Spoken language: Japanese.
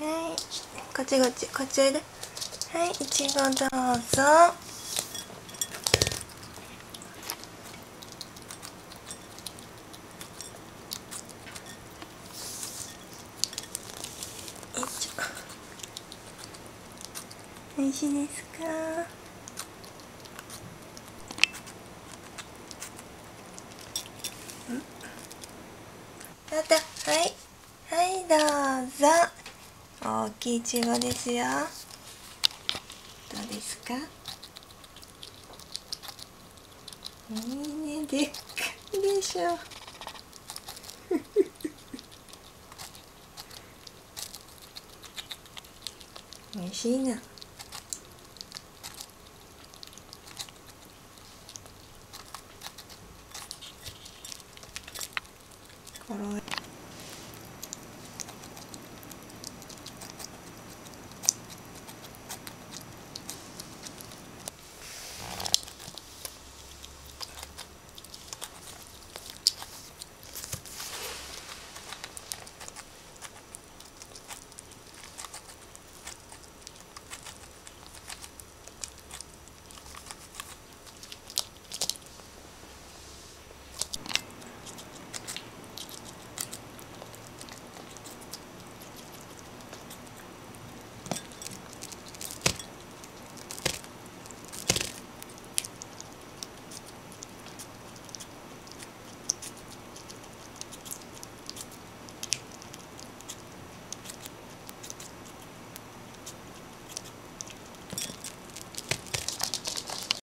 はい、こっちおいで。はい、いちごどうぞ。おいしいですか？はい、どうぞ。大きいイチゴですよ。どうですか？いいね、でっかいでしょ。おいしいな。